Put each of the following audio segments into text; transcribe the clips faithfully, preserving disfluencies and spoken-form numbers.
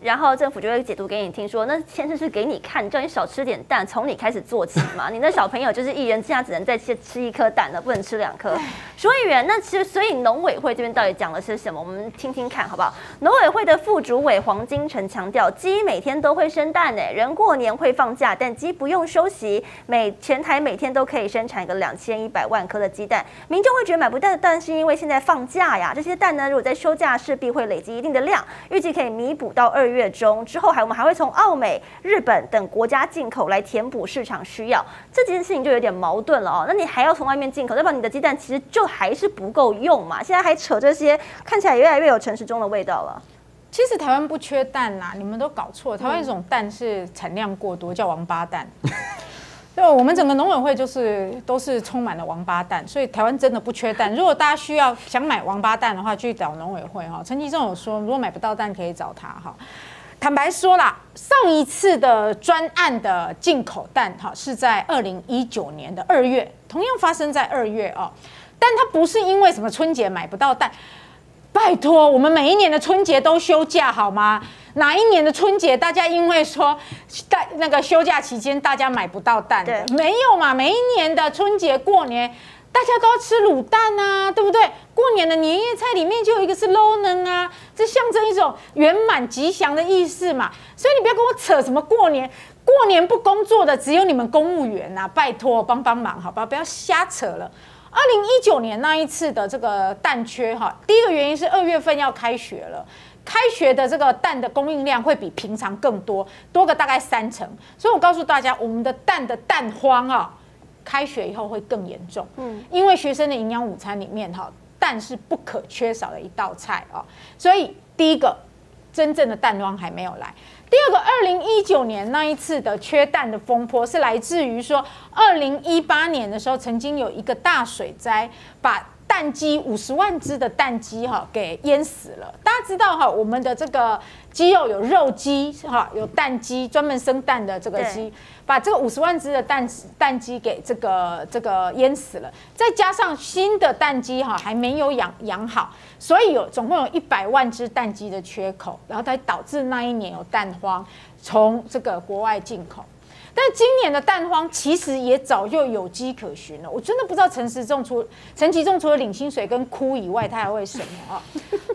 然后政府就会解读给你听说，那先生是给你看，叫你少吃点蛋，从你开始做起嘛。你那小朋友就是一人之下只能再吃吃一颗蛋了，不能吃两颗。所以员，那其实所以农委会这边到底讲的是什么？我们听听看好不好？农委会的副主委黄金城强调，鸡每天都会生蛋诶，人过年会放假，但鸡不用休息，每全台每天都可以生产个两千一百万颗的鸡蛋。民众会觉得买不到的蛋是因为现在放假呀，这些蛋呢，如果在休假势必会累积一定的量，预计可以弥补到二。 月中之后，还我们还会从澳美、日本等国家进口来填补市场需要，这件事情就有点矛盾了哦。那你还要从外面进口，代表你的鸡蛋其实就还是不够用嘛？现在还扯这些，看起来越来越有陈时中的味道了。其实台湾不缺蛋啦，你们都搞错了。台湾一种蛋是产量过多，叫王八蛋。对，我们整个农委会就是都是充满了王八蛋，所以台湾真的不缺蛋。如果大家需要想买王八蛋的话，去找农委会哈。陈其中有说，如果买不到蛋可以找他哈。坦白说啦，上一次的专案的进口蛋哈是在二零一九年的二月，同样发生在二月哦，但它不是因为什么春节买不到蛋。 拜托，我们每一年的春节都休假好吗？哪一年的春节大家因为说在那个休假期间大家买不到蛋的，没有嘛？每一年的春节过年大家都要吃卤蛋啊，对不对？过年的年夜菜里面就有一个是 low 啊，这象征一种圆满吉祥的意思嘛。所以你不要跟我扯什么过年。 过年不工作的只有你们公务员呐、啊，拜托帮帮忙，好吧，不要瞎扯了。二零一九年那一次的这个蛋缺哈，第一个原因是二月份要开学了，开学的这个蛋的供应量会比平常更多，多个大概三成。所以我告诉大家，我们的蛋的蛋荒啊，开学以后会更严重。嗯，因为学生的营养午餐里面哈，蛋是不可缺少的一道菜啊，所以第一个真正的蛋荒还没有来。 第二个，二零一九年那一次的缺蛋的风波是来自于说，二零一八年的时候曾经有一个大水灾，把蛋鸡五十万只的蛋鸡哈给淹死了。大家知道哈，我们的这个鸡肉有肉鸡哈，有蛋鸡专门生蛋的这个鸡，把这个五十万只的蛋蛋鸡给这个这个淹死了。再加上新的蛋鸡哈还没有养养好，所以有总共有一百万只蛋鸡的缺口，然后才导致那一年有蛋。 荒从这个国外进口，但今年的蛋荒其实也早就有迹可循了。我真的不知道陈时中除陈其中除了领薪水跟哭以外，他还会什么啊？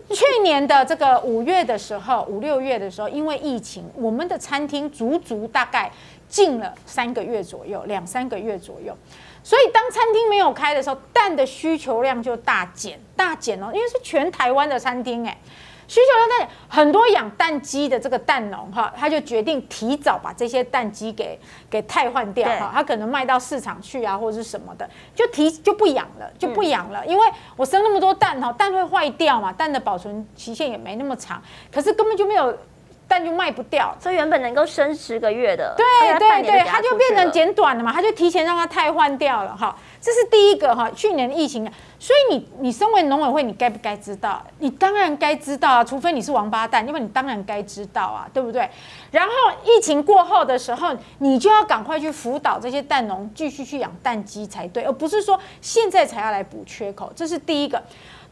去年的这个五月的时候，五六月的时候，因为疫情，我们的餐厅足足大概禁了三个月左右，两三个月左右。所以当餐厅没有开的时候，蛋的需求量就大减，大减哦，因为是全台湾的餐厅哎。 需求量大，很多养蛋鸡的这个蛋农哈，他就决定提早把这些蛋鸡给给汰换掉哈，他可能卖到市场去啊，或者是什么的，就提就不养了，就不养了，因为我生那么多蛋哈，蛋会坏掉嘛，蛋的保存期限也没那么长，可是根本就没有。 蛋就卖不掉，所以原本能够生十个月的，对对对，它就变成减短了嘛，它就提前让它汰换掉了哈。这是第一个哈，去年的疫情，所以你你身为农委会，你该不该知道？你当然该知道啊，除非你是王八蛋，要不然你当然该知道啊，对不对？然后疫情过后的时候，你就要赶快去辅导这些蛋农继续去养蛋鸡才对，而不是说现在才要来补缺口。这是第一个，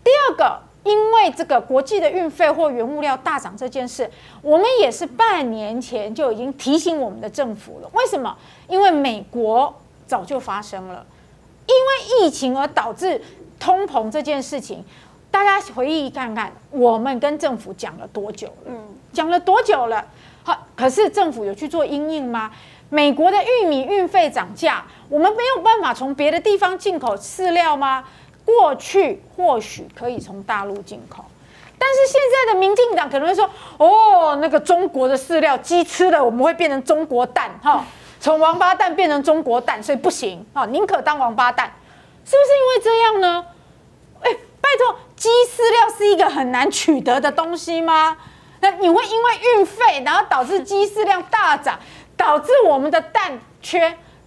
第二个。 因为这个国际的运费或原物料大涨这件事，我们也是半年前就已经提醒我们的政府了。为什么？因为美国早就发生了，因为疫情而导致通膨这件事情，大家回忆看看，我们跟政府讲了多久了？嗯，讲了多久了？好，可是政府有去做因应吗？ 美国的玉米运费涨价，我们没有办法从别的地方进口饲料吗？过去或许可以从大陆进口，但是现在的民进党可能会说：“哦，那个中国的饲料鸡吃了，我们会变成中国蛋，哈，从王八蛋变成中国蛋，所以不行啊，宁可当王八蛋。”是不是因为这样呢？哎，拜托，鸡饲料是一个很难取得的东西吗？那你会因为运费，然后导致鸡饲料大涨？ 导致我们的蛋缺，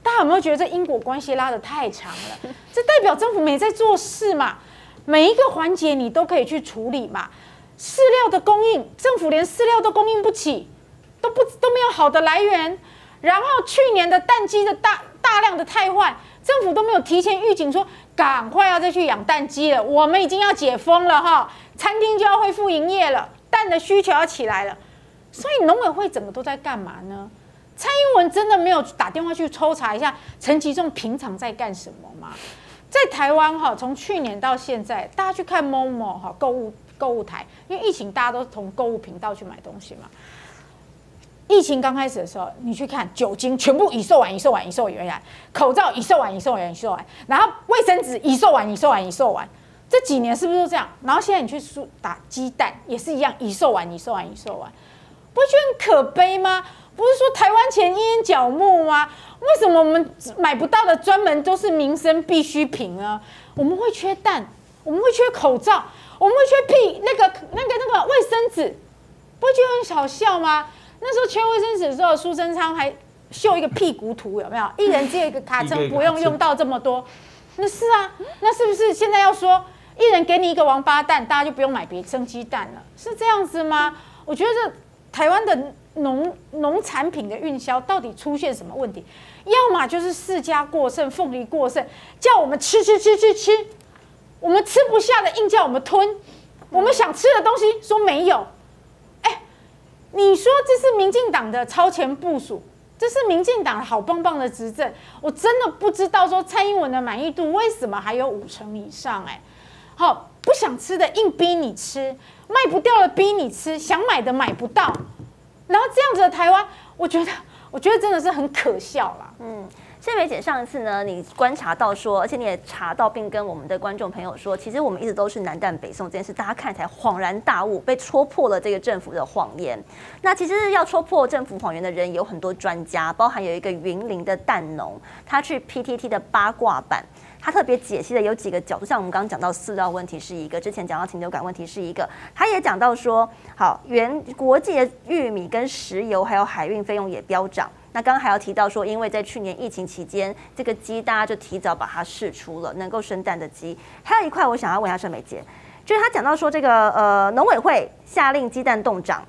大家有没有觉得这因果关系拉得太长了？这代表政府没在做事嘛？每一个环节你都可以去处理嘛？饲料的供应，政府连饲料都供应不起，都不都没有好的来源。然后去年的蛋鸡的大大量的汰换，政府都没有提前预警说赶快要再去养蛋鸡了，我们已经要解封了哈，餐厅就要恢复营业了，蛋的需求要起来了。所以农委会整个都在干嘛呢？蔡英文真的没有打电话去抽查一下陈吉仲平常在干什么吗？在台湾哈，从去年到现在，大家去看 Momo 哈购物购物台，因为疫情大家都从购物频道去买东西嘛。疫情刚开始的时候，你去看酒精全部已售完，已售完，已售完；口罩已售完，已售完，已售完；然后卫生纸已售完，已售完，已售完。这几年是不是都这样？然后现在你去打鸡蛋也是一样，已售完，已售完，已售完。不会觉得很可悲吗？不是说台湾钱一人角目吗？为什么我们买不到的专门都是民生必需品呢？我们会缺蛋，我们会缺口罩，我们会缺屁那个那个那个卫生纸，不会觉得很小笑吗？那时候缺卫生纸的时候，苏贞昌还秀一个屁股图，有没有？一人借一个卡称，不用用到这么多。那是啊，那是不是现在要说一人给你一个王八蛋，大家就不用买别生鸡蛋了？是这样子吗？我觉得台湾的农农产品的运销到底出现什么问题？要么就是释迦过剩、凤梨过剩，叫我们吃吃吃吃吃，我们吃不下的硬叫我们吞，我们想吃的东西说没有。你说这是民进党的超前部署，这是民进党好棒棒的执政，我真的不知道说蔡英文的满意度为什么还有五成以上哎，好不想吃的硬逼你吃，卖不掉的逼你吃，想买的买不到，然后这样子的台湾，我觉得我觉得真的是很可笑啦，嗯。谢美姐，上一次呢，你观察到说，而且你也查到并跟我们的观众朋友说，其实我们一直都是南蛋北送这件事，大家看起来恍然大悟，被戳破了这个政府的谎言。那其实要戳破政府谎言的人有很多专家，包含有一个云林的蛋农，他去 P T T 的八卦版。他特别解析的有几个角度，像我们刚刚讲到饲料问题是一个，之前讲到禽流感问题是一个，他也讲到说，好，原国际的玉米跟石油还有海运费用也飙涨。那刚刚还要提到说，因为在去年疫情期间，这个鸡大家就提早把它释出了，能够生蛋的鸡。还有一块我想要问一下盛美姐，就是他讲到说这个呃农委会下令鸡蛋冻涨。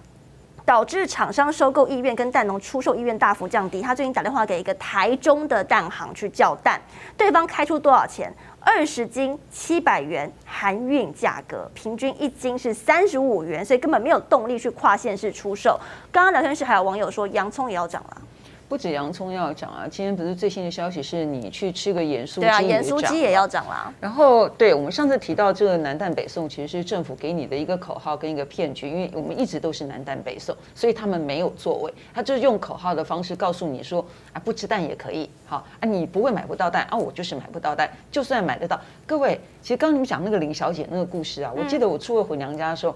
导致厂商收购意愿跟蛋农出售意愿大幅降低。他最近打电话给一个台中的蛋行去叫蛋，对方开出多少钱？二十斤七百元，含运价格，平均一斤是三十五元，所以根本没有动力去跨县市出售。刚刚聊天室还有网友说，洋葱也要涨了。不止洋葱要涨啊！今天不是最新的消息是你去吃个盐酥鸡，对啊，盐酥鸡也要涨啦。然后，对我们上次提到这个南蛋北送，其实是政府给你的一个口号跟一个骗局，因为我们一直都是南蛋北送，所以他们没有作为，他就是用口号的方式告诉你说啊，不吃蛋也可以，好啊，你不会买不到蛋啊，我就是买不到蛋，就算买得到。各位，其实刚刚你们讲那个林小姐那个故事啊，我记得我初二回娘家的时候。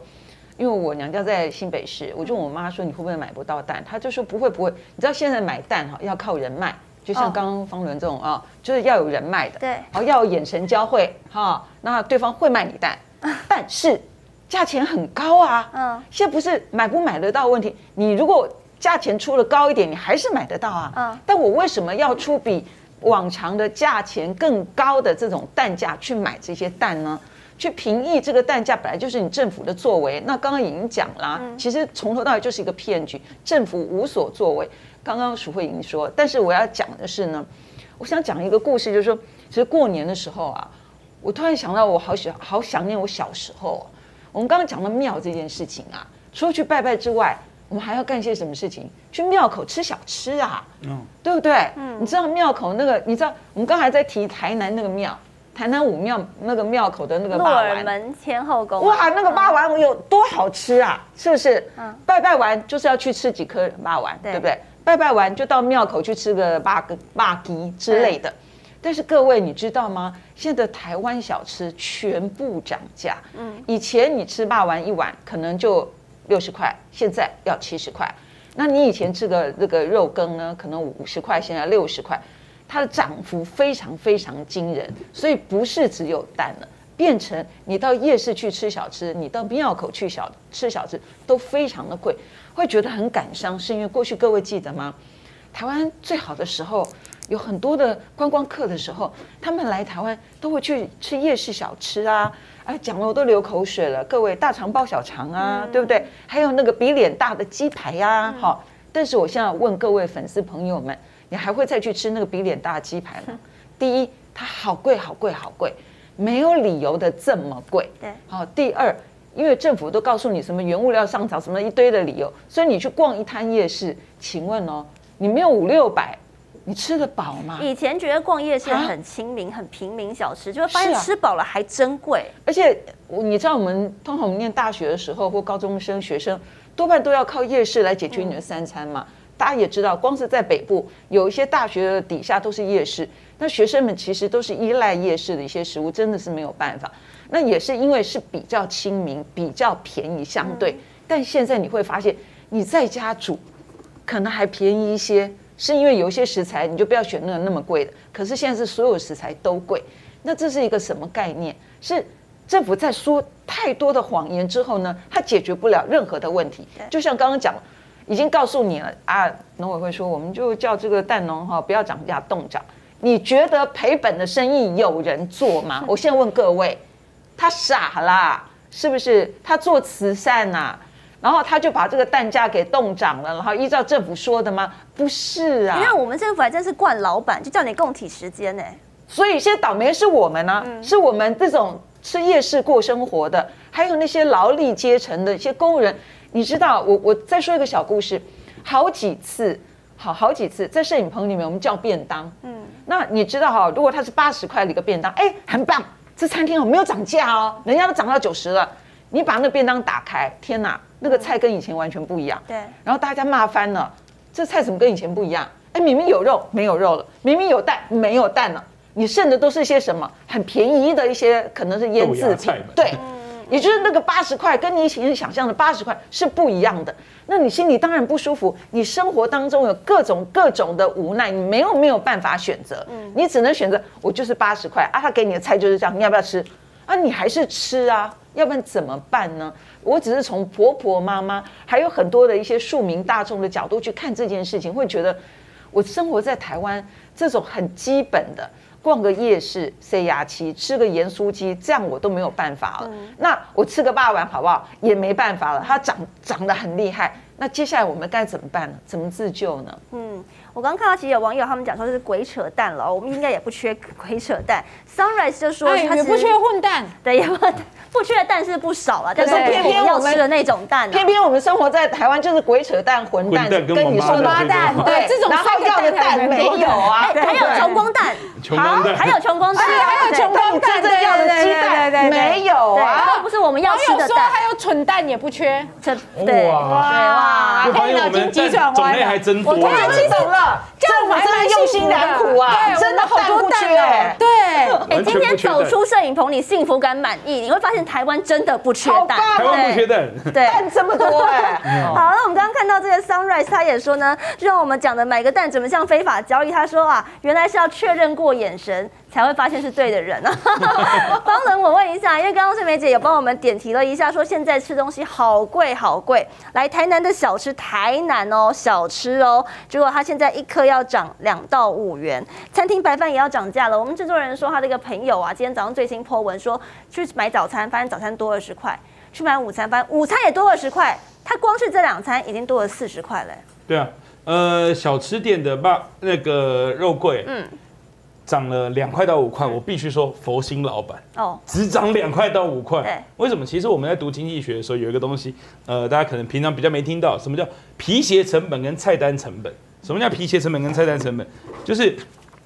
因为我娘家在新北市，我就问我妈说你会不会买不到蛋，她就说不会不会。你知道现在买蛋哈要靠人脉，就像刚刚方伦这种啊，就是要有人脉的，对，哦要有眼神交汇哈，那对方会卖你蛋，但是价钱很高啊。嗯，现在不是买不买得到问题，你如果价钱出了高一点，你还是买得到啊。嗯，但我为什么要出比往常的价钱更高的这种蛋价去买这些蛋呢？去平抑这个蛋价本来就是你政府的作为，那刚刚已经讲啦，其实从头到尾就是一个骗局，政府无所作为。刚刚淑慧莹说，但是我要讲的是呢，我想讲一个故事，就是说，其实过年的时候啊，我突然想到我好想好想念我小时候、啊。我们刚刚讲到庙这件事情啊，除了去拜拜之外，我们还要干些什么事情？去庙口吃小吃啊，嗯，对不对？嗯，你知道庙口那个，你知道我们刚才在提台南那个庙。台南武庙那个庙口的那个肉丸，门前后宫、啊、哇，那个肉丸有多好吃啊，是不是？嗯、拜拜完就是要去吃几颗肉丸， 对, 对不对？拜拜完就到庙口去吃个肉羹之类的。但是各位你知道吗？现在的台湾小吃全部涨价。嗯，以前你吃肉丸一碗可能就六十块，现在要七十块。那你以前吃个那个肉羹呢，可能五十块，现在六十块。它的涨幅非常非常惊人，所以不是只有蛋了，变成你到夜市去吃小吃，你到庙口去小吃小吃都非常的贵，会觉得很感伤，是因为过去各位记得吗？台湾最好的时候，有很多的观光客的时候，他们来台湾都会去吃夜市小吃啊，哎，讲了我都流口水了，各位大肠包小肠啊，对不对？还有那个比脸大的鸡排呀，好，但是我现在问各位粉丝朋友们。你还会再去吃那个比脸大的鸡排吗？第一，它好贵，好贵，好贵，没有理由的这么贵。对，好。第二，因为政府都告诉你什么原物料上涨什么一堆的理由，所以你去逛一摊夜市，请问哦，你没有五六百，你吃得饱吗？以前觉得逛夜市很亲民、很平民小吃，就会发现吃饱了还珍贵。而且你知道，我们通常我们念大学的时候或高中生学生，多半都要靠夜市来解决你的三餐嘛。大家也知道，光是在北部有一些大学的底下都是夜市，那学生们其实都是依赖夜市的一些食物，真的是没有办法。那也是因为是比较亲民、比较便宜，相对。但现在你会发现，你在家煮可能还便宜一些，是因为有些食材你就不要选那个那么贵的。可是现在是所有食材都贵，那这是一个什么概念？是政府在说太多的谎言之后呢，它解决不了任何的问题。就像刚刚讲了。已经告诉你了啊！农委会说，我们就叫这个蛋农哈，不要涨价冻涨。你觉得赔本的生意有人做吗？我现在问各位，他傻啦，是不是？他做慈善呐、啊，然后他就把这个蛋价给冻涨了，然后依照政府说的吗？不是啊！你看我们政府还真是惯老板，就叫你供体时间呢、欸。所以现在倒霉是我们呢、啊，嗯、是我们这种吃夜市过生活的，还有那些劳力阶层的一些工人。你知道，我我再说一个小故事，好几次，好好几次，在摄影棚里面我们叫便当，嗯，那你知道哈、哦，如果它是八十块的一个便当，哎，很棒，这餐厅哦没有涨价哦，人家都涨到九十了，你把那个便当打开，天哪，那个菜跟以前完全不一样，对，然后大家骂翻了，这菜怎么跟以前不一样？哎，明明有肉没有肉了，明明有蛋没有蛋了，你剩的都是些什么？很便宜的一些，可能是腌制品，对。也就是那个八十块，跟你以前想象的八十块是不一样的。那你心里当然不舒服，你生活当中有各种各种的无奈，你没有没有办法选择，你只能选择我就是八十块啊，他给你的菜就是这样，你要不要吃？啊，你还是吃啊，要不然怎么办呢？我只是从婆婆妈妈，还有很多的一些庶民大众的角度去看这件事情，会觉得我生活在台湾这种很基本的。逛个夜市、塞牙期、吃个盐酥鸡，这样我都没有办法了。嗯、那我吃个霸王好不好？也没办法了，它涨涨得很厉害。那接下来我们该怎么办呢？怎么自救呢？嗯，我刚看到其实有网友他们讲说这是鬼扯淡了，我们应该也不缺鬼扯淡。Sunrise 就说他、哎、也不缺混蛋，对，也不不缺蛋是不少了，但是偏偏我们吃的那种蛋、啊，偏偏我们生活在台湾就是鬼扯淡、混蛋，混蛋 跟, 跟你说的蛋，对，这种烧掉的蛋没有啊，哎、还有穷光蛋。好，还有穷光蛋，还有穷光蛋，真正要的鸡蛋没有啊，都不是我们要吃的蛋。还有蠢蛋也不缺，蠢对哇，黑脑筋急转弯，种类还真多。我突然懂了，政府真的用心良苦啊，真的好多蛋哦。对，哎，今天走出摄影棚，你幸福感满意，你会发现台湾真的不缺蛋，台湾不缺蛋，对，蛋这么多哎。好，那我们刚刚看到这个 Sunrise， 他也说呢，就像我们讲的，买个蛋怎么像非法交易？他说啊，原来是要确认过。眼神才会发现是对的人啊！方伦，我问一下，因为刚刚翠梅姐有帮我们点题了一下，说现在吃东西好贵好贵。来台南的小吃，台南哦，小吃哦，结果它现在一颗要涨两到五元，餐厅白饭也要涨价了。我们制作人说他的一个朋友啊，今天早上最新 po 文说去买早餐，发现早餐多二十块；去买午餐，发现午餐也多二十块。他光是这两餐已经多了四十块了。对啊，呃，小吃店的吧，那个肉桂，嗯。涨了两块到五块，我必须说佛心老板哦，只涨两块到五块。为什么？其实我们在读经济学的时候有一个东西，呃，大家可能平常比较没听到，什么叫皮鞋成本跟菜单成本？什么叫皮鞋成本跟菜单成本？就是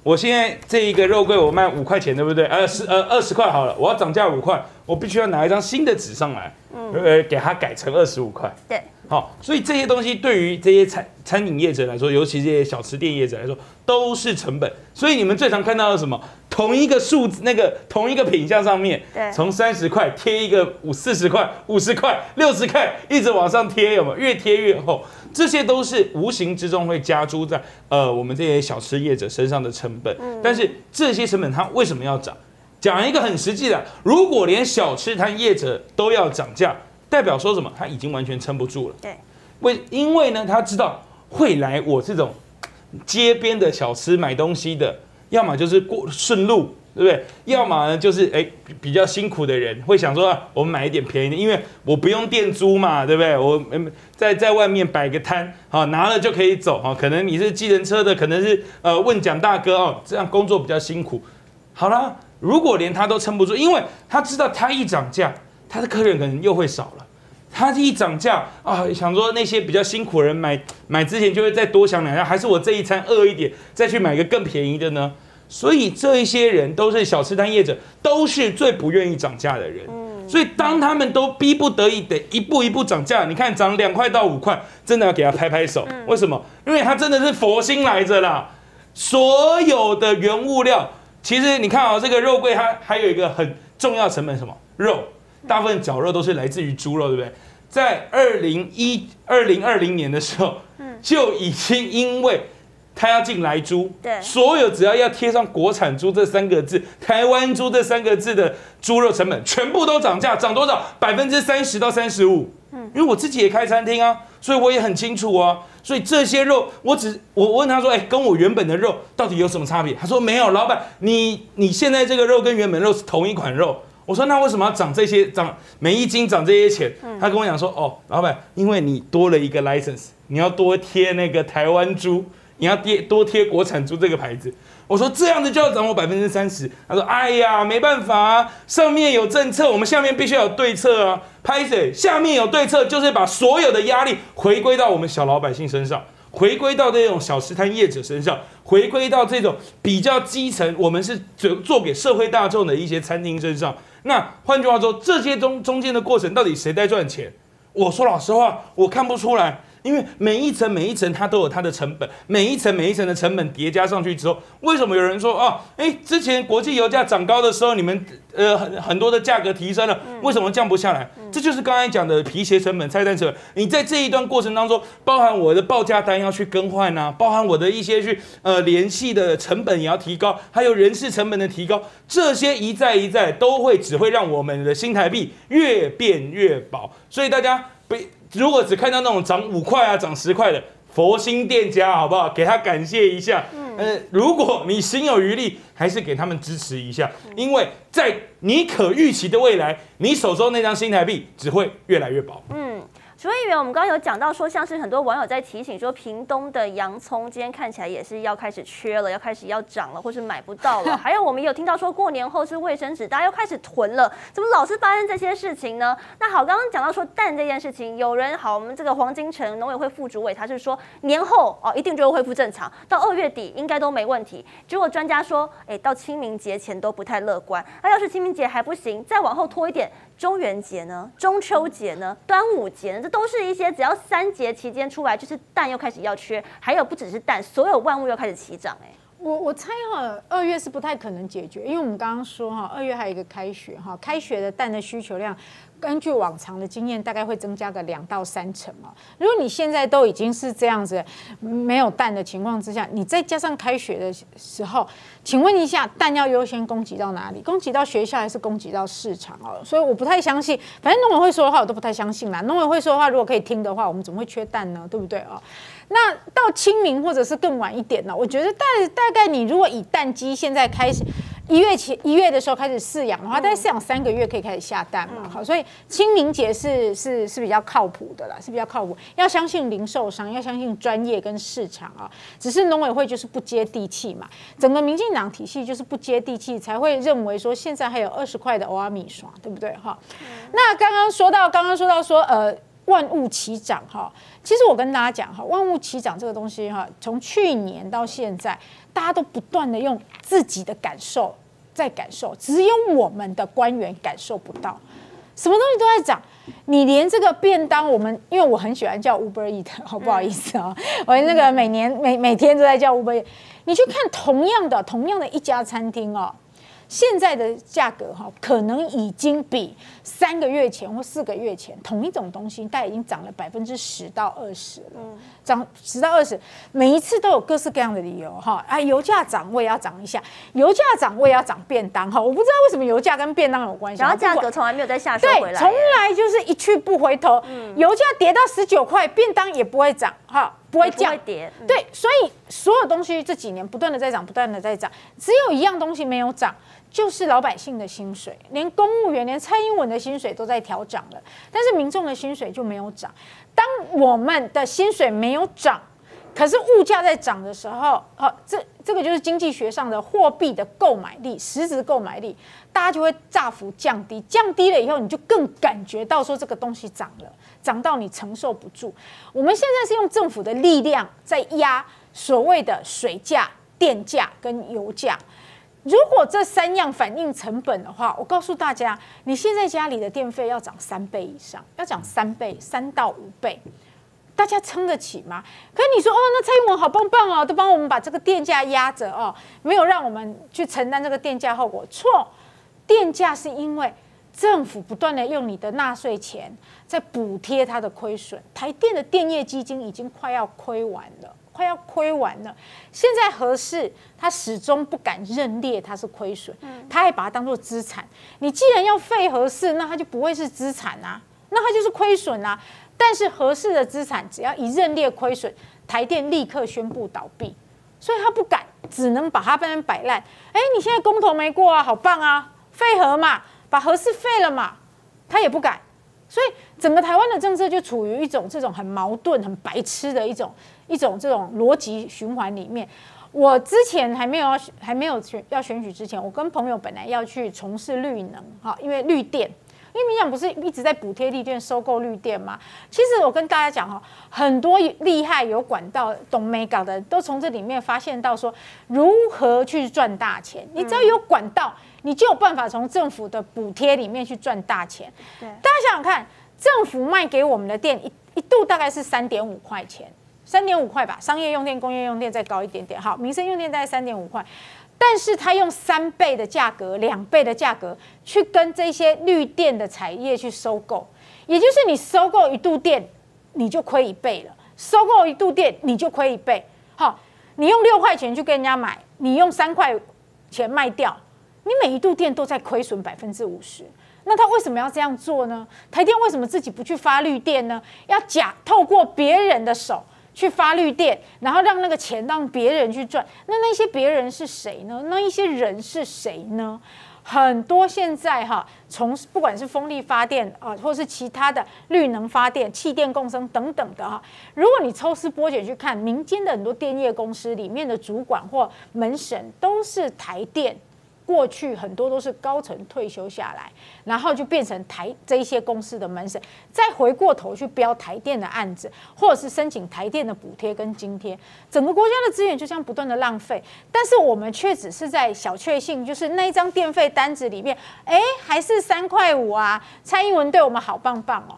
我现在这一个肉桂我卖五块钱，对不对？呃，十呃二十块好了，我要涨价五块，我必须要拿一张新的纸上来，呃，给它改成二十五块。对。好，所以这些东西对于这些餐餐饮业者来说，尤其这些小吃店业者来说，都是成本。所以你们最常看到的什么？同一个数字，那个同一个品项上面，从三十块贴一个五四十块、五十块、六十块，一直往上贴，有没有？越贴越厚，这些都是无形之中会加诸在呃我们这些小吃业者身上的成本。嗯、但是这些成本它为什么要涨？讲一个很实际的，如果连小吃摊业者都要涨价。代表说什么？他已经完全撑不住了。对，为因为呢，他知道会来我这种街边的小吃买东西的，要么就是过顺路，对不对？要么呢就是哎、欸、比较辛苦的人会想说、啊，我们买一点便宜的，因为我不用店租嘛，对不对？我在在外面摆个摊，好拿了就可以走。可能你是计程车的，可能是呃问讲大哥哦，这样工作比较辛苦。好啦，如果连他都撑不住，因为他知道他一涨价。他的客人可能又会少了。他一涨价啊，想说那些比较辛苦的人买买之前就会再多想两下，还是我这一餐饿一点，再去买个更便宜的呢？所以这一些人都是小吃摊业者，都是最不愿意涨价的人。所以当他们都逼不得已得一步一步涨价，你看涨两块到五块，真的要给他拍拍手。为什么？因为他真的是佛心来着啦。所有的原物料，其实你看啊、哦，这个肉桂它还有一个很重要成本，什么肉？大部分绞肉都是来自于猪肉，对不对？在二零一二零二零年的时候，就已经因为他要进来猪，所有只要要贴上国产猪这三个字、台湾猪这三个字的猪肉成本，全部都涨价，涨多少？百分之三十到三十五。因为我自己也开餐厅啊，所以我也很清楚啊。所以这些肉，我只我问他说，哎、欸，跟我原本的肉到底有什么差别？他说没有，老板，你你现在这个肉跟原本肉是同一款肉。我说那为什么要涨这些涨每一斤涨这些钱？他跟我讲说，哦，老板，因为你多了一个 license， 你要多贴那个台湾猪，你要贴多贴国产猪这个牌子。我说这样子就要涨我百分之三十。他说，哎呀，没办法、啊，上面有政策，我们下面必须要有对策啊。拍谁？下面有对策，就是把所有的压力回归到我们小老百姓身上。回归到这种小吃摊业者身上，回归到这种比较基层，我们是做做给社会大众的一些餐厅身上。那换句话说，这些中中间的过程到底谁在赚钱？我说老实话，我看不出来，因为每一层每一层它都有它的成本，每一层每一层的成本叠加上去之后，为什么有人说啊，哎、欸，之前国际油价涨高的时候，你们呃很很多的价格提升了，为什么降不下来？这就是刚才讲的皮鞋成本、菜单成本。你在这一段过程当中，包含我的报价单要去更换啊，包含我的一些去呃联系的成本也要提高，还有人事成本的提高，这些一再一再都会只会让我们的新台币越变越薄。所以大家不如果只看到那种涨五块啊、涨十块的佛心店家，好不好？给他感谢一下。呃，如果你心有余力，还是给他们支持一下，因为在你可预期的未来，你手中那张新台币只会越来越薄。嗯，主委员，我们刚刚有讲到说，像是很多网友在提醒说，屏东的洋葱今天看起来也是要开始缺了，要开始要涨了，或是买不到了。还有我们也有听到说，过年后是卫生纸，大家又开始囤了，怎么老是发生这些事情呢？那好，刚刚讲到说蛋这件事情，有人好，我们这个黄金城农委会副主委他是说，年后哦一定就会恢复正常，到二月底应该都没问题。结果专家说。哎，到清明节前都不太乐观。那、啊、要是清明节还不行，再往后拖一点，中元节呢、中秋节呢、端午节呢，这都是一些只要三节期间出来，就是蛋又开始要缺，还有不只是蛋，所有万物又开始齐涨、欸。我我猜哈，二月是不太可能解决，因为我们刚刚说哈，二月还有一个开学哈，开学的蛋的需求量。根据往常的经验，大概会增加个两到三成嘛。如果你现在都已经是这样子没有蛋的情况之下，你再加上开学的时候，请问一下，蛋要优先供给到哪里？供给到学校还是供给到市场哦？所以我不太相信，反正农委会说的话我都不太相信啦。农委会说的话如果可以听的话，我们怎么会缺蛋呢？对不对啊？那到清明或者是更晚一点呢？我觉得大大概你如果以蛋鸡现在开始。一月前一月的时候开始饲养的话，大概饲养三个月可以开始下蛋嘛。好，所以清明节是是是比较靠谱的啦，是比较靠谱。要相信零售商，要相信专业跟市场啊。只是农委会就是不接地气嘛，整个民进党体系就是不接地气，才会认为说现在还有二十块的欧阿米爽，对不对哈？那刚刚说到，刚刚说到说呃。万物齐涨哈，其实我跟大家讲哈，万物齐涨这个东西哈，从去年到现在，大家都不断的用自己的感受在感受，只有我们的官员感受不到，什么东西都在涨。你连这个便当，我们因为我很喜欢叫 Uber Eat， 好不好意思啊、喔？我那个每年每每天都在叫 Uber Eat。你去看同样的同样的一家餐厅哦。现在的价格哈，可能已经比三个月前或四个月前同一种东西，大概已经涨了百分之十到二十了，涨十到二十，每一次都有各式各样的理由哈。啊，油价涨我也要涨一下，油价涨我也要涨便当哈。我不知道为什么油价跟便当有关系，然后价格从来没有再下修回来，对，从来就是一去不回头。嗯、油价跌到十九块，便当也不会涨哈。不会降，对，所以所有东西这几年不断的在涨，不断的在涨，只有一样东西没有涨，就是老百姓的薪水，连公务员、连蔡英文的薪水都在调涨了，但是民众的薪水就没有涨。当我们的薪水没有涨，可是物价在涨的时候，哦，这这个就是经济学上的货币的购买力、实质购买力，大家就会大幅降低。降低了以后，你就更感觉到说这个东西涨了，涨到你承受不住。我们现在是用政府的力量在压所谓的水价、电价跟油价。如果这三样反映成本的话，我告诉大家，你现在家里的电费要涨三倍以上，要涨三倍，三到五倍。大家撑得起吗？可是你说哦，那蔡英文好棒棒哦，都帮我们把这个电价压着哦，没有让我们去承担这个电价后果。错，电价是因为政府不断的用你的纳税钱在补贴它的亏损。台电的电业基金已经快要亏完了，快要亏完了。现在核四它始终不敢认列它是亏损，它还把它当作资产。你既然要废核四，那它就不会是资产啊，那它就是亏损啊。但是核四的资产只要一认列亏损，台电立刻宣布倒闭，所以他不敢，只能把它搬摆烂。哎，你现在公投没过啊，好棒啊，废核嘛，把核四废了嘛，他也不敢。所以整个台湾的政策就处于一种这种很矛盾、很白痴的一种一种这种逻辑循环里面。我之前还没有还没有选要选举之前，我跟朋友本来要去从事绿能哈，因为绿电。因为民进党不是一直在补贴绿电、收购绿电吗？其实我跟大家讲哈，很多厉害有管道、懂美港的，都从这里面发现到说如何去赚大钱。你只要有管道，你就有办法从政府的补贴里面去赚大钱。大家想想看，政府卖给我们的电一一度大概是三点五块钱，三点五块吧，商业用电、工业用电再高一点点，好，民生用电大概三点五块。但是他用三倍的价格、两倍的价格去跟这些绿电的产业去收购，也就是你收购一度电，你就亏一倍了；收购一度电，你就亏一倍。好，你用六块钱去跟人家买，你用三块钱卖掉，你每一度电都在亏损百分之五十。那他为什么要这样做呢？台电为什么自己不去发绿电呢？要假透过别人的手。去发绿电，然后让那个钱让别人去赚，那那些别人是谁呢？那一些人是谁呢？很多现在哈，从不管是风力发电啊，或是其他的绿能发电、气电共生等等的哈，如果你抽丝剥茧去看，民间的很多电业公司里面的主管或门神都是台电。过去很多都是高层退休下来，然后就变成台这一些公司的门神，再回过头去标台电的案子，或者是申请台电的补贴跟津贴，整个国家的资源就这样不断的浪费。但是我们却只是在小确幸，就是那一张电费单子里面，哎，还是三块五啊，蔡英文对我们好棒棒哦，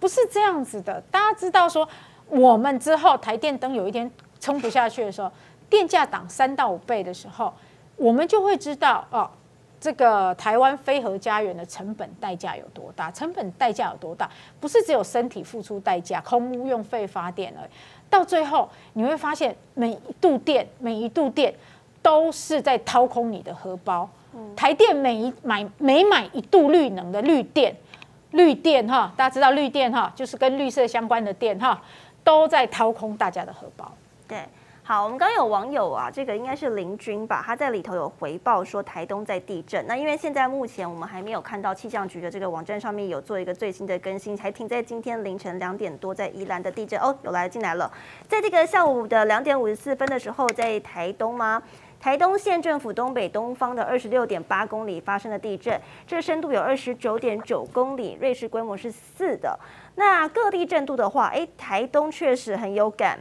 不是这样子的。大家知道说，我们之后台电等有一天撑不下去的时候，电价涨三到五倍的时候。我们就会知道哦，这个台湾非核家园的成本代价有多大？成本代价有多大？不是只有身体付出代价、空污用费发电而已。到最后你会发现，每一度电、每一度电都是在掏空你的荷包。台电每一买每买一度绿能的绿电，绿电哈，大家知道绿电哈，就是跟绿色相关的电哈，都在掏空大家的荷包。对。好，我们刚刚有网友啊，这个应该是林君吧，他在里头有回报说台东在地震。那因为现在目前我们还没有看到气象局的这个网站上面有做一个最新的更新，还停在今天凌晨两点多在宜兰的地震哦，有来进来了，在这个下午的两点五十四分的时候，在台东吗？台东县政府东北东方的二十六点八公里发生的地震，这深度有二十九点九公里，芮氏规模是四的。那各地震度的话，哎，台东确实很有感。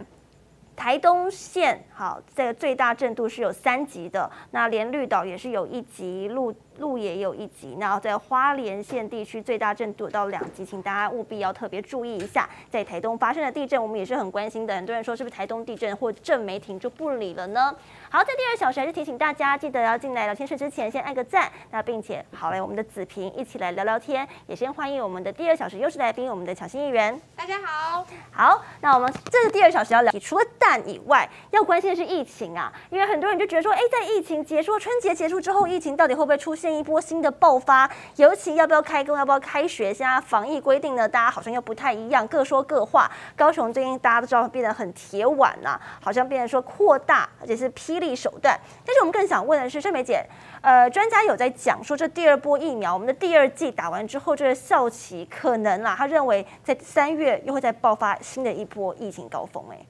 台东县好，这个最大震度是有三级的，那连绿岛也是有一级，鹿鹿也有一级，那在花莲县地区最大震度到两级，请大家务必要特别注意一下。在台东发生的地震，我们也是很关心的。很多人说是不是台东地震或震没停就不理了呢？好，在第二小时还是提醒大家，记得要进来聊天室之前先按个赞，那并且好来我们的子平一起来聊聊天，也先欢迎我们的第二小时优势来宾，我们的巧芯议员。大家好，好，那我们这是第二小时要聊，除了蛋以外，要关心的是疫情啊，因为很多人就觉得说，哎，在疫情结束、春节结束之后，疫情到底会不会出现一波新的爆发，尤其要不要开工，要不要开学？现在防疫规定呢，大家好像又不太一样，各说各话。高雄最近大家都知道变得很铁腕啊，好像变得说扩大，而且是霹雳手段。但是我们更想问的是，盛梅姐，呃，专家有在讲说，这第二波疫苗，我们的第二剂打完之后，这个效期可能啦，他认为在三月又会再爆发新的一波疫情高峰、欸。哎，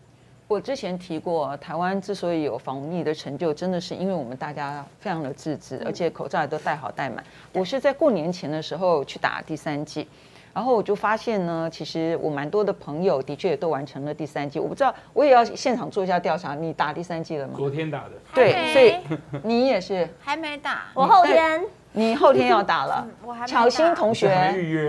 我之前提过，台湾之所以有防疫的成就，真的是因为我们大家非常的自制，而且口罩也都戴好戴满。我是在过年前的时候去打第三剂，然后我就发现呢，其实我蛮多的朋友的确也都完成了第三剂。我不知道，我也要现场做一下调查。你打第三剂了吗？昨天打的。对，所以你也是还没打，我后天。你后天要打了，嗯、我还没打。巧心同学，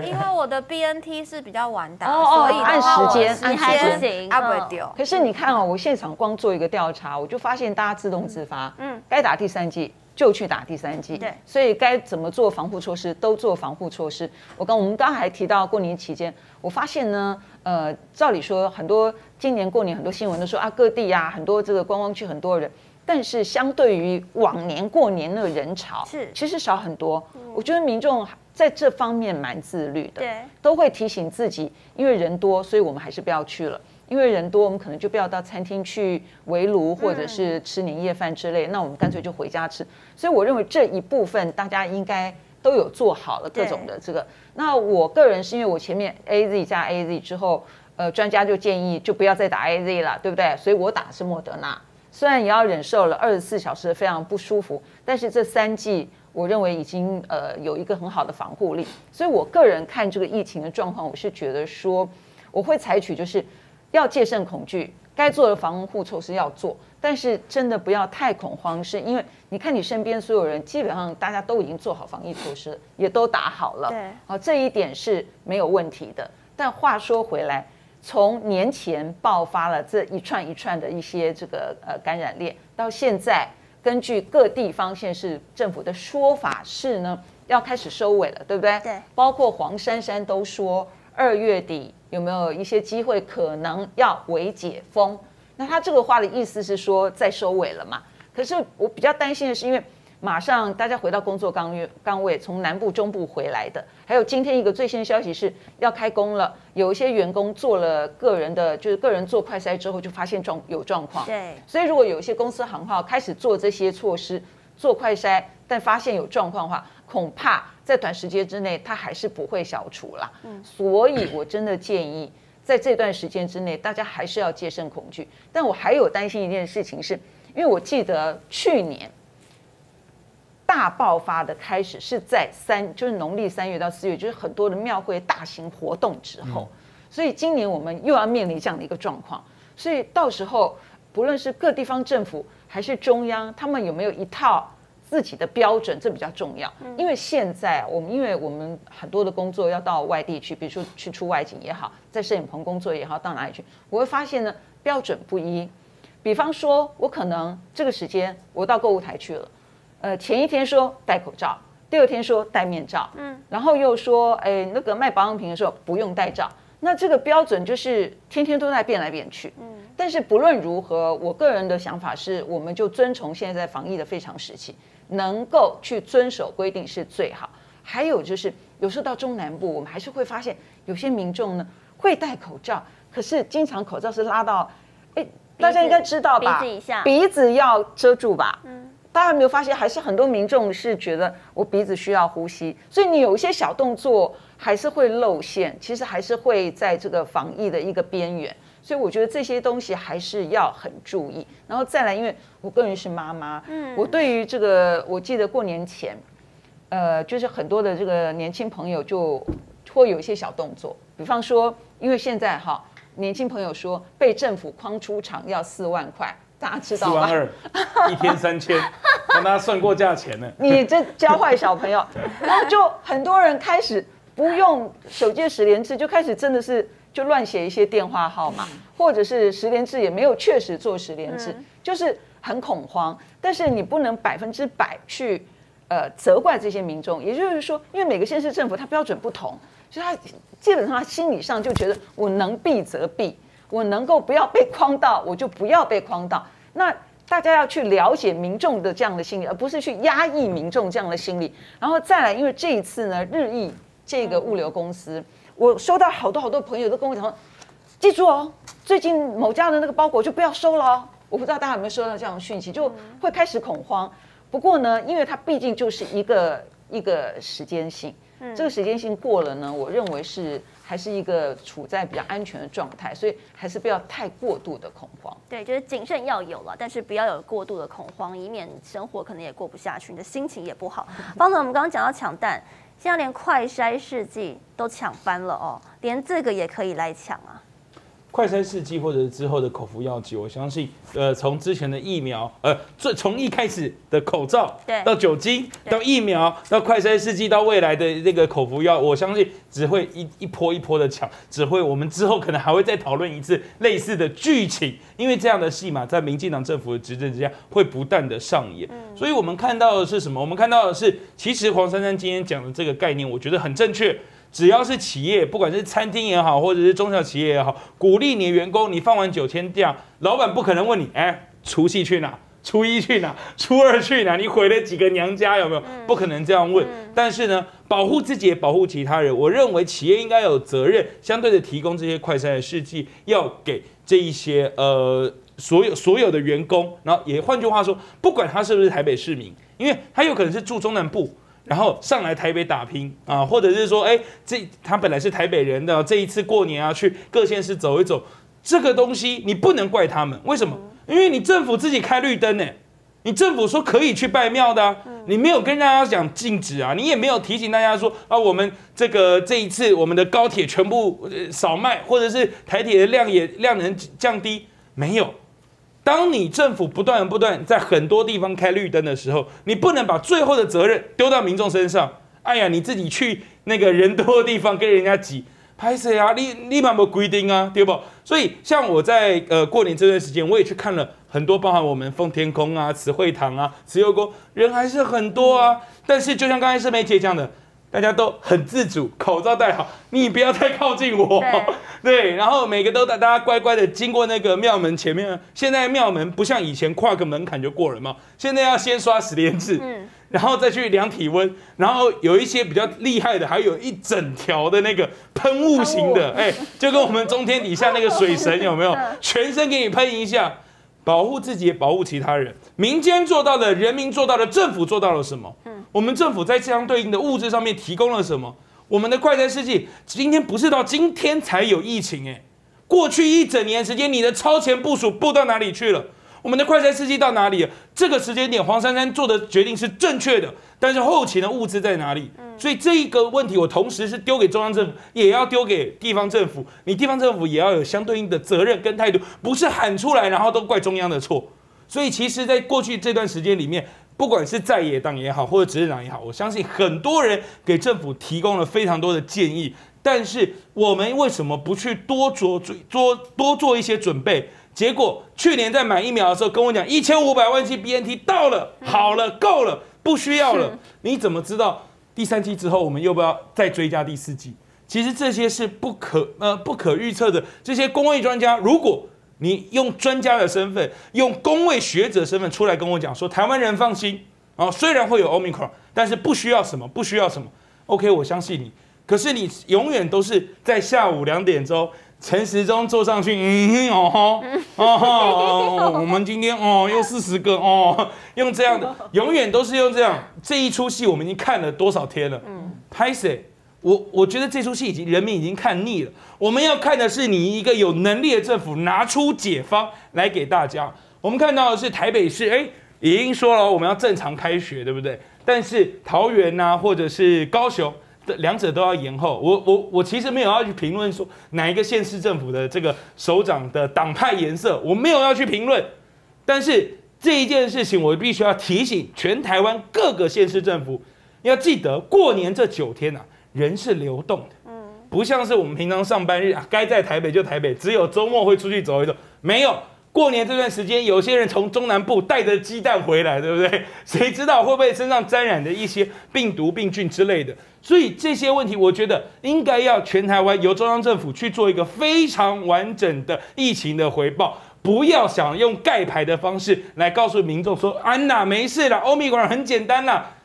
因为我的 B N T 是比较晚打，哦哦，按时间，按时间，按不掉。可是你看哦，我现场光做一个调查，我就发现大家自动自发，嗯，该打第三剂就去打第三剂，对，所以该怎么做防护措施都做防护措施。我刚我们刚才还提到过年期间，我发现呢，呃，照理说很多今年过年很多新闻都说啊，各地啊很多这个观光区很多人。但是相对于往年过年的人潮，是其实少很多。嗯、我觉得民众在这方面蛮自律的，对，都会提醒自己，因为人多，所以我们还是不要去了。因为人多，我们可能就不要到餐厅去围炉，或者是吃年夜饭之类。嗯、那我们干脆就回家吃。所以我认为这一部分大家应该都有做好了各种的这个。那我个人是因为我前面 A Z 加 A Z 之后，呃，专家就建议就不要再打 A Z 了，对不对？所以我打是莫德纳。虽然也要忍受了二十四小时的非常不舒服，但是这三剂我认为已经呃有一个很好的防护力，所以我个人看这个疫情的状况，我是觉得说我会采取就是要戒慎恐惧，该做的防护措施要做，但是真的不要太恐慌，是因为你看你身边所有人基本上大家都已经做好防疫措施，也都打好了，对，好，这一点是没有问题的。但话说回来。从年前爆发了这一串一串的一些这个呃感染链，到现在根据各地方县市政府的说法是呢，要开始收尾了，对不对？对。包括黄珊珊都说二月底有没有一些机会可能要微解封？那他这个话的意思是说在收尾了嘛？可是我比较担心的是，因为马上大家回到工作岗位，岗位从南部、中部回来的，还有今天一个最新的消息是要开工了。有一些员工做了个人的，就是个人做快筛之后，就发现状有状况。对，所以如果有一些公司行号开始做这些措施，做快筛，但发现有状况的话，恐怕在短时间之内，它还是不会消除啦。嗯，所以我真的建议，在这段时间之内，大家还是要戒慎恐惧。但我还有担心一件事情是，因为我记得去年大爆发的开始是在三，就是农历三月到四月，就是很多的庙会大型活动之后，所以今年我们又要面临这样的一个状况，所以到时候不论是各地方政府还是中央，他们有没有一套自己的标准，这比较重要。因为现在我们，因为我们很多的工作要到外地去，比如说去出外景也好，在摄影棚工作也好，到哪里去，我会发现呢标准不一。比方说，我可能这个时间我到购物台去了。呃，前一天说戴口罩，第二天说戴面罩，嗯，然后又说，哎，那个卖保养品的时候不用戴罩，那这个标准就是天天都在变来变去，嗯。但是不论如何，我个人的想法是，我们就遵从现在防疫的非常时期，能够去遵守规定是最好。还有就是，有时候到中南部，我们还是会发现有些民众呢会戴口罩，可是经常口罩是拉到，哎，大家应该知道吧，鼻子以下，鼻子要遮住吧，嗯。大家有没有发现，还是很多民众是觉得我鼻子需要呼吸，所以你有一些小动作还是会露馅，其实还是会在这个防疫的一个边缘，所以我觉得这些东西还是要很注意。然后再来，因为我个人是妈妈，嗯，我对于这个，我记得过年前，呃，就是很多的这个年轻朋友就会有一些小动作，比方说，因为现在哈，年轻朋友说被政府框出厂要四万块。大家知道吧？四万二，一天三千，帮大家算过价钱呢。你这教坏小朋友，然后就很多人开始不用手机实联制，就开始真的是就乱写一些电话号码，或者是实联制也没有确实做实联制，就是很恐慌。但是你不能百分之百去呃责怪这些民众，也就是说，因为每个县市政府它标准不同，所以他基本上他心理上就觉得我能避则避。我能够不要被框到，我就不要被框到。那大家要去了解民众的这样的心理，而不是去压抑民众这样的心理。然后再来，因为这一次呢，日益这个物流公司，我收到好多好多朋友都跟我讲，记住哦，最近某家的那个包裹就不要收了哦。我不知道大家有没有收到这样的讯息，就会开始恐慌。不过呢，因为它毕竟就是一个一个时间性，这个时间性过了呢，我认为是。还是一个处在比较安全的状态，所以还是不要太过度的恐慌。对，就是谨慎要有了，但是不要有过度的恐慌，以免生活可能也过不下去，你的心情也不好。方总，我们刚刚讲到抢蛋，现在连快筛试剂都抢翻了哦，连这个也可以来抢啊。 快筛试剂或者之后的口服药剂，我相信，呃，从之前的疫苗，呃，最从一开始的口罩，对，到酒精，到疫苗，到快筛试剂，到未来的那个口服药，我相信只会一一波一波的抢，只会我们之后可能还会再讨论一次类似的剧情，因为这样的戏码在民进党政府的执政之下会不断的上演。嗯、所以我们看到的是什么？我们看到的是，其实黄珊珊今天讲的这个概念，我觉得很正确。 只要是企业，不管是餐厅也好，或者是中小企业也好，鼓励你的员工，你放完九天假，老板不可能问你，哎，除夕去哪？初一去哪？初二去哪？你回了几个娘家有没有？不可能这样问。但是呢，保护自己也保护其他人，我认为企业应该有责任，相对的提供这些快筛的试剂，要给这一些呃。 所有所有的员工，然后也换句话说，不管他是不是台北市民，因为他有可能是住中南部，然后上来台北打拼啊，或者是说，哎，这他本来是台北人的，这一次过年啊，去各县市走一走，这个东西你不能怪他们，为什么？因为你政府自己开绿灯呢、欸，你政府说可以去拜庙的、啊，你没有跟大家讲禁止啊，你也没有提醒大家说啊，我们这个这一次我们的高铁全部少卖，或者是台铁的量也量能降低，没有。 当你政府不断不断在很多地方开绿灯的时候，你不能把最后的责任丢到民众身上。哎呀，你自己去那个人多的地方跟人家挤，拍谁啊？你你嘛没规定啊，对不？所以像我在呃过年这段时间，我也去看了很多，包含我们奉天宫啊、慈惠堂啊、慈幼宫，人还是很多啊。但是就像刚才师妹姐讲的，大家都很自主，口罩戴好，你不要太靠近我。 对，然后每个都大家乖乖的经过那个庙门前面。现在庙门不像以前跨个门槛就过了嘛，现在要先刷十连制，嗯，然后再去量体温，然后有一些比较厉害的，还有一整条的那个喷雾型的，哎，就跟我们中天底下那个水神有没有？全身给你喷一下，保护自己也保护其他人。民间做到的，人民做到的，政府做到了什么？嗯，我们政府在相对应的物质上面提供了什么？ 我们的快筛试剂今天不是到今天才有疫情哎、欸，过去一整年时间，你的超前部署布到哪里去了？我们的快筛试剂到哪里了？这个时间点，黄珊珊做的决定是正确的，但是后勤的物资在哪里？所以这一个问题，我同时是丢给中央政府，也要丢给地方政府。你地方政府也要有相对应的责任跟态度，不是喊出来然后都怪中央的错。所以其实，在过去这段时间里面。 不管是在野党也好，或者执政党也好，我相信很多人给政府提供了非常多的建议，但是我们为什么不去多做多多做一些准备？结果去年在买疫苗的时候跟我讲，一千五百万剂 B N T 到了，好了，够了，不需要了。你怎么知道第三季之后我们要不要再追加第四季？其实这些是不可呃不可预测的。这些公卫专家如果 你用专家的身份，用公卫学者身份出来跟我讲说，台湾人放心啊，虽然会有 Omicron， 但是不需要什么，不需要什么。OK， 我相信你。可是你永远都是在下午两点钟，陈时中坐上去，嗯哦吼，哦吼，哦我们今天哦又四十个哦，用这样的，永远都是用这样。这一出戏我们已经看了多少天了？嗯，拍谁？ 我我觉得这出戏已经人民已经看腻了，我们要看的是你一个有能力的政府拿出解方来给大家。我们看到的是台北市，哎，已经说了我们要正常开学，对不对？但是桃园呐、啊，或者是高雄，两者都要延后。我我我其实没有要去评论说哪一个县市政府的这个首长的党派颜色，我没有要去评论。但是这一件事情，我必须要提醒全台湾各个县市政府，要记得过年这九天啊。 人是流动的，不像是我们平常上班日啊，该在台北就台北，只有周末会出去走一走。没有，过年这段时间，有些人从中南部带着鸡蛋回来，对不对？谁知道会不会身上沾染的一些病毒、病菌之类的？所以这些问题，我觉得应该要全台湾由中央政府去做一个非常完整的疫情的回报，不要想用盖牌的方式来告诉民众说安娜没事啦，欧米伽很简单啦。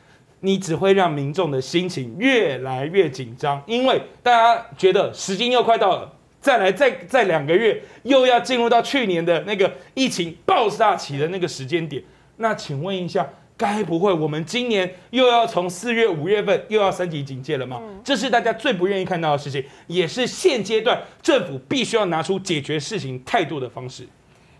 你只会让民众的心情越来越紧张，因为大家觉得时间又快到了，再来再再两个月又要进入到去年的那个疫情爆炸期的那个时间点。那请问一下，该不会我们今年又要从四月、五月份又要升级警戒了吗？这是大家最不愿意看到的事情，也是现阶段政府必须要拿出解决事情态度的方式。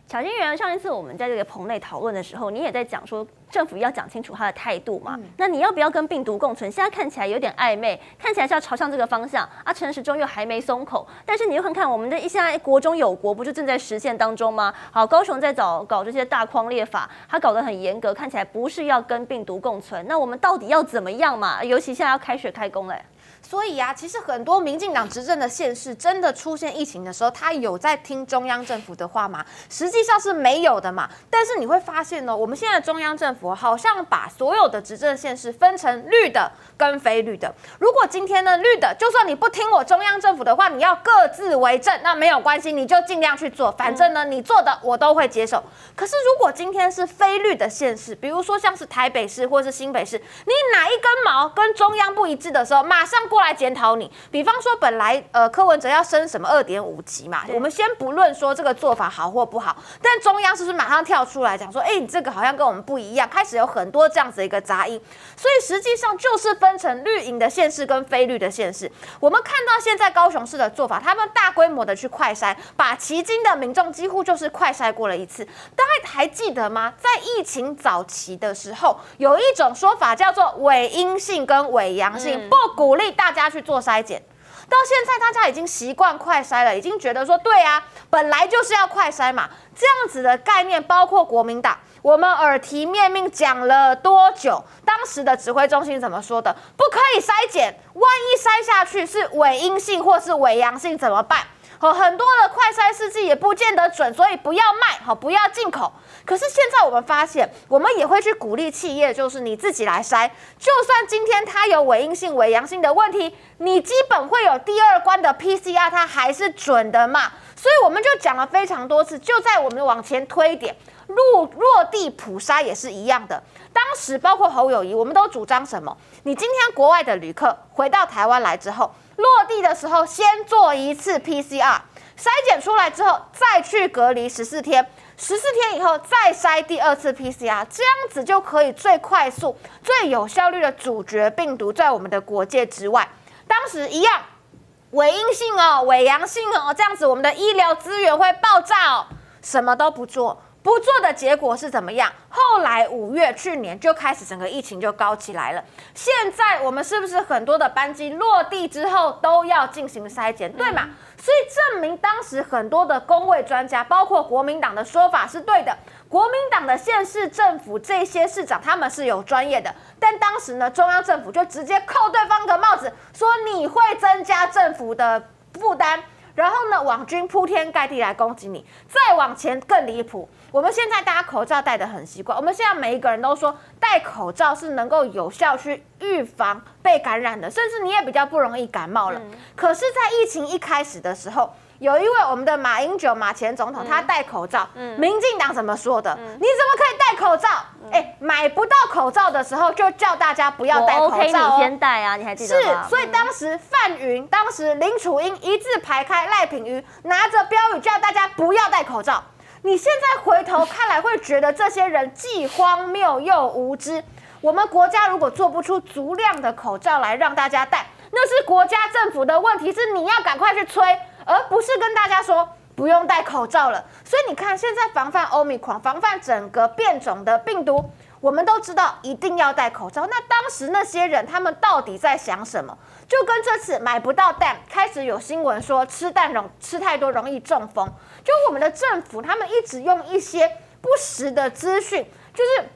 巧芯园，上一次我们在这个棚内讨论的时候，你也在讲说政府要讲清楚他的态度嘛。嗯、那你要不要跟病毒共存？现在看起来有点暧昧，看起来是要朝向这个方向啊。陈时中又还没松口，但是你又看看我们的一下国中有国，不就正在实现当中吗？好，高雄在搞搞这些大匡列法，他搞得很严格，看起来不是要跟病毒共存。那我们到底要怎么样嘛？尤其现在要开学开工嘞。所以啊，其实很多民进党执政的县市，真的出现疫情的时候，他有在听中央政府的话吗？实际上是没有的嘛。但是你会发现呢、哦，我们现在中央政府好像把所有的执政县市分成绿的跟非绿的。如果今天呢，绿的就算你不听我中央政府的话，你要各自为政，那没有关系，你就尽量去做，反正呢，你做的我都会接受。可是如果今天是非绿的县市，比如说像是台北市或是新北市，你哪一根毛跟中央不一致的时候，马上过来检讨你，比方说本来呃柯文哲要升什么二点五级嘛，我们先不论说这个做法好或不好，但中央是不是马上跳出来讲说，哎、欸，你这个好像跟我们不一样，开始有很多这样子一个杂音，所以实际上就是分成绿营的县市跟非绿的县市。我们看到现在高雄市的做法，他们大规模的去快筛，把旗津的民众几乎就是快筛过了一次。大家还记得吗？在疫情早期的时候，有一种说法叫做伪阴性跟伪阳性，嗯、不鼓励大家去做筛检，到现在大家已经习惯快筛了，已经觉得说对啊，本来就是要快筛嘛，这样子的概念，包括国民党，我们耳提面命讲了多久？当时的指挥中心怎么说的？不可以筛检，万一筛下去是伪阴性或是伪阳性怎么办？哦，很多的快筛试剂也不见得准，所以不要卖，好，不要进口。可是现在我们发现，我们也会去鼓励企业，就是你自己来筛，就算今天它有伪阴性、伪阳性的问题，你基本会有第二关的 P C R， 它还是准的嘛。所以我们就讲了非常多次，就在我们往前推一点，落落地普筛也是一样的。当时包括侯友宜，我们都主张什么？你今天国外的旅客回到台湾来之后，落地的时候先做一次 P C R， 筛检出来之后再去隔离十四天，十四天以后再筛第二次 P C R， 这样子就可以最快速、最有效率的阻绝病毒在我们的国界之外。当时一样，伪阴性哦，伪阳性哦，这样子我们的医疗资源会爆炸哦，什么都不做。不做的结果是怎么样？后来五月去年就开始整个疫情就高起来了。现在我们是不是很多的班机落地之后都要进行筛检，对吗？所以证明当时很多的公卫专家，包括国民党的说法是对的。国民党的县市政府这些市长他们是有专业的，但当时呢，中央政府就直接扣对方的帽子，说你会增加政府的负担。然后呢，网军铺天盖地来攻击你，再往前更离谱。我们现在大家口罩戴得很习惯，我们现在每一个人都说戴口罩是能够有效去预防被感染的，甚至你也比较不容易感冒了。嗯、可是，在疫情一开始的时候，有一位我们的马英九马前总统，嗯、他戴口罩，嗯、民进党怎么说的？嗯、你怎么可以戴口罩？哎、嗯，买不到口罩的时候就叫大家不要戴口罩、哦。我 OK， 你先戴啊，你还记得吗？是，所以当时范云、嗯、当时林楚英一字排开，赖品妤拿着标语叫大家不要戴口罩。你现在回头看来，会觉得这些人既荒谬又无知。我们国家如果做不出足量的口罩来让大家戴，那是国家政府的问题，是你要赶快去催，而不是跟大家说不用戴口罩了。所以你看，现在防范 Omicron， 防范整个变种的病毒，我们都知道一定要戴口罩。那当时那些人他们到底在想什么？就跟这次买不到蛋，开始有新闻说吃蛋容吃太多容易中风。就我们的政府，他们一直用一些不实的资讯，就是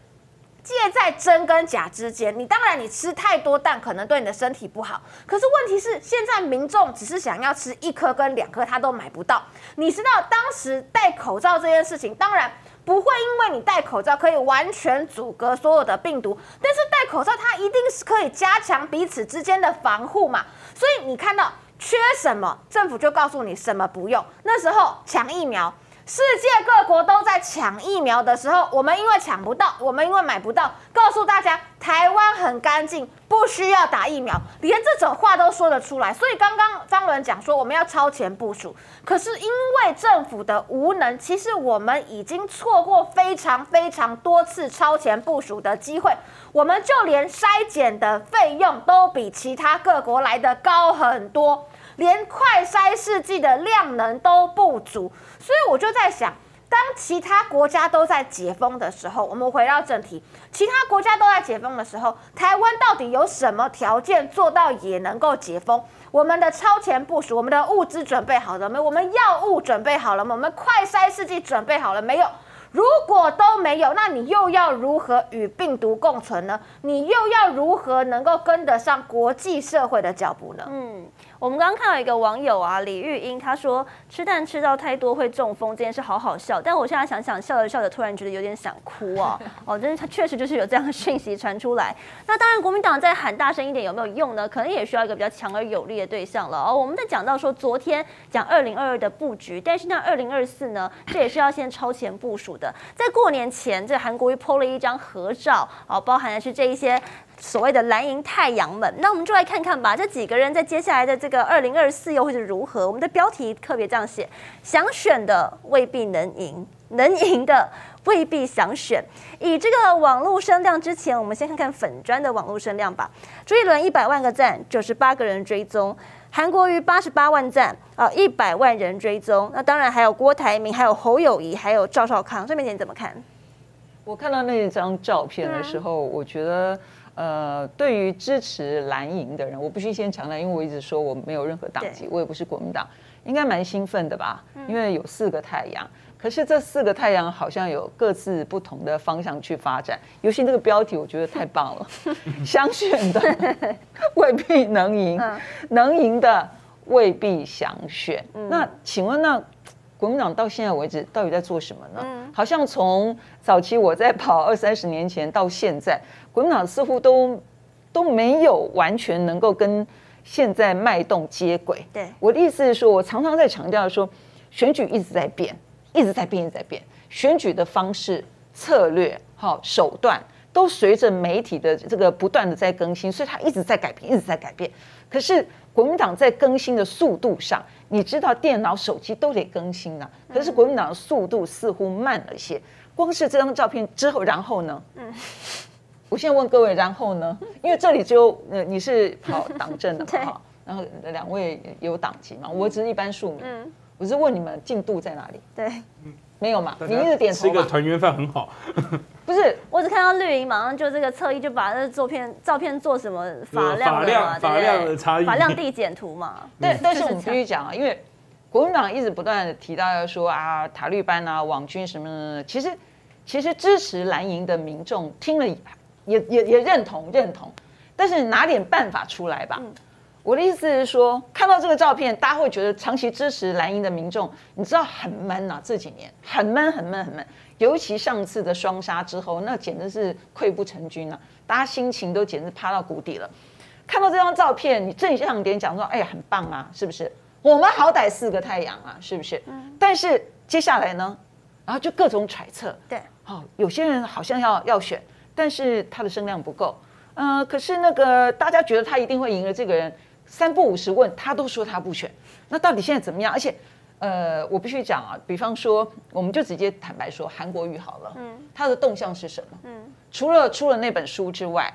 介在真跟假之间。你当然你吃太多蛋可能对你的身体不好，可是问题是现在民众只是想要吃一颗跟两颗，他都买不到。你知道当时戴口罩这件事情，当然不会因为你戴口罩可以完全阻隔所有的病毒，但是戴口罩它一定是可以加强彼此之间的防护嘛。所以你看到缺什么，政府就告诉你什么不用。那时候抢疫苗，世界各国都在抢疫苗的时候，我们因为抢不到，我们因为买不到，告诉大家台湾很干净，不需要打疫苗，连这种话都说得出来。所以刚刚张伦讲说我们要超前部署，可是因为政府的无能，其实我们已经错过非常非常多次超前部署的机会。我们就连筛检的费用都比其他各国来得高很多。连快筛试剂的量能都不足，所以我就在想，当其他国家都在解封的时候，我们回到正题，其他国家都在解封的时候，台湾到底有什么条件做到也能够解封？我们的超前部署，我们的物资准备好了没？我们药物准备好了吗？我们快筛试剂准备好了没有？如果都没有，那你又要如何与病毒共存呢？你又要如何能够跟得上国际社会的脚步呢？嗯，我们刚刚看到一个网友啊，李玉英，他说吃蛋吃到太多会中风这件事好好笑，但我现在想想，笑着笑着突然觉得有点想哭啊！哦，真的确实就是有这样的讯息传出来。那当然，国民党再喊大声一点有没有用呢？可能也需要一个比较强而有力的对象了哦。我们在讲到说昨天讲二零二二的布局，但是那二零二四呢，这也是要先超前部署的。在过年前，这韩国瑜 P O 了一张合照，啊，包含的是这一些所谓的蓝营太阳们。那我们就来看看吧，这几个人在接下来的这个二零二四又会是如何？我们的标题特别这样写：想选的未必能赢，能赢的未必想选。以这个网络声量之前，我们先看看粉专的网络声量吧。朱一伦一百万个赞，九十八个人追踪。韩国瑜八十八万赞，啊、呃，一百万人追踪。那当然还有郭台铭，还有侯友宜，还有赵少康。郑美姐你怎么看？我看到那张照片的时候，我觉得，呃，对于支持蓝营的人，我必须先强调，因为我一直说我没有任何党籍，我也不是国民党，应该蛮兴奋的吧？因为有四个太阳。嗯，可是这四个太阳好像有各自不同的方向去发展，尤其这个标题我觉得太棒了，想选的未必能赢，能赢的未必想选。那请问那国民党到现在为止到底在做什么呢？好像从早期我在跑二三十年前到现在，国民党似乎都都没有完全能够跟现在脉动接轨。对，我的意思是说，我常常在强调说，选举一直在变。一直在变，一直在变，选举的方式、策略、好手段都随着媒体的这个不断的在更新，所以它一直在改变，一直在改变。可是国民党在更新的速度上，你知道电脑、手机都得更新了，可是国民党的速度似乎慢了些。光是这张照片之后，然后呢？嗯，我现在问各位，然后呢？因为这里只有呃你是跑党政的嘛，然后两位有党籍嘛，我只是一般庶民。嗯。我是问你们进度在哪里？对，没有嘛？你一直点头嘛。吃个团圆饭很好。不是，我只看到绿营马上就这个侧翼就把这照片照片做什么法量的嘛，法量的差异，法量递减图嘛。但但是我们必须讲啊，因为国民党一直不断的提到要说啊塔绿班啊网军什么什么，其实其实支持蓝营的民众听了也也也认同认同，但是拿点办法出来吧。嗯，我的意思是说，看到这个照片，大家会觉得长期支持蓝营的民众，你知道很闷啊，这几年很闷、很闷、很闷。尤其上次的双杀之后，那简直是溃不成军啊，大家心情都简直趴到谷底了。看到这张照片，你正向点讲说，哎呀，很棒啊，是不是？我们好歹四个太阳啊，是不是？但是接下来呢，然后就各种揣测。对，哦，有些人好像要要选，但是他的声量不够。呃，可是那个大家觉得他一定会赢了，这个人。三不五时问他都说他不选，那到底现在怎么样？而且，呃，我必须讲啊，比方说，我们就直接坦白说，韩国瑜好了，嗯，他的动向是什么？嗯，除了出了那本书之外，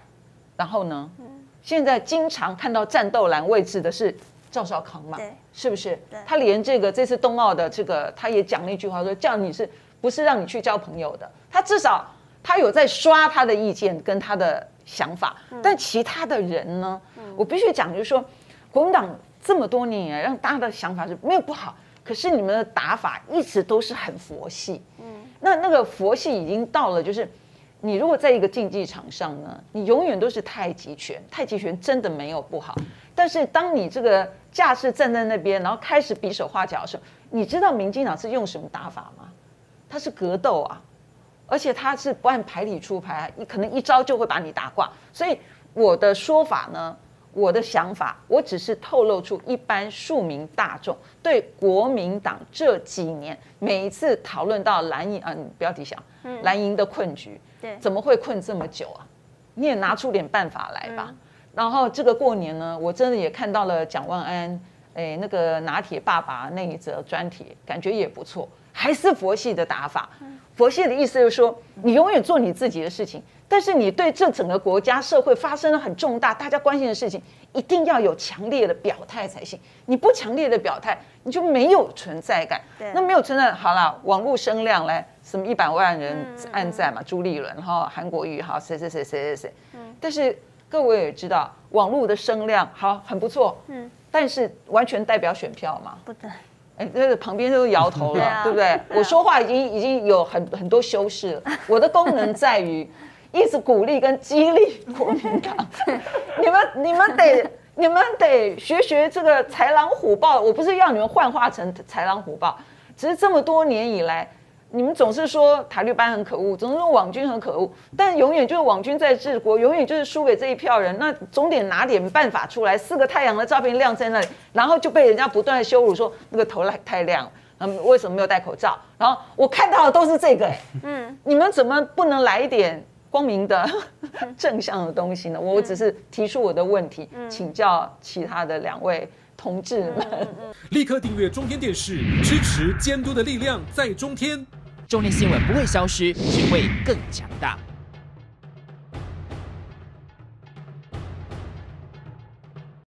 然后呢，嗯，现在经常看到战斗栏位置的是赵少康嘛，是不是？他连这个这次冬奥的这个他也讲了一句话说，叫你是不是让你去交朋友的？他至少他有在刷他的意见跟他的想法，嗯，但其他的人呢，嗯，我必须讲就是说。国民党这么多年，让大家的想法是没有不好，可是你们的打法一直都是很佛系。嗯，那那个佛系已经到了，就是你如果在一个竞技场上呢，你永远都是太极拳，太极拳真的没有不好。但是当你这个架势站在那边，然后开始比手画脚的时候，你知道民进党是用什么打法吗？他是格斗啊，而且他是不按牌理出牌，你可能一招就会把你打挂。所以我的说法呢？我的想法，我只是透露出一般庶民大众对国民党这几年每一次讨论到蓝营啊，你不要提想蓝营的困局，对，怎么会困这么久啊？你也拿出点办法来吧。然后这个过年呢，我真的也看到了蒋万安，哎，那个拿铁爸爸那一则专题，感觉也不错，还是佛系的打法。佛系的意思就是说，你永远做你自己的事情。但是你对这整个国家社会发生了很重大、大家关心的事情，一定要有强烈的表态才行。你不强烈的表态，你就没有存在感。那没有存在，好了，网络声量来什么一百万人按赞嘛，嗯嗯、朱立伦然后韩国瑜哈，谁谁谁谁谁谁。嗯、但是各位也知道，网络的声量好很不错，嗯、但是完全代表选票嘛？不对。哎，那个旁边都摇头了，对, 啊、对不对？对啊、我说话已经已经有很很多修饰了，我的功能在于。一直鼓励跟激励国民党，你们你们得你们得学学这个豺狼虎豹。我不是要你们幻化成豺狼虎豹，只是这么多年以来，你们总是说塔利班很可恶，总是说网军很可恶，但永远就是网军在治国，永远就是输给这一票人。那总得拿点办法出来，四个太阳的照片亮在那里，然后就被人家不断的羞辱说那个头太亮了。嗯，为什么没有戴口罩？然后我看到的都是这个，欸，嗯，你们怎么不能来一点？光明的正向的东西呢？我只是提出我的问题，嗯、请教其他的两位同志们。嗯嗯嗯、立刻订阅中天电视，支持监督的力量在中天。中天新闻不会消失，只会更强大。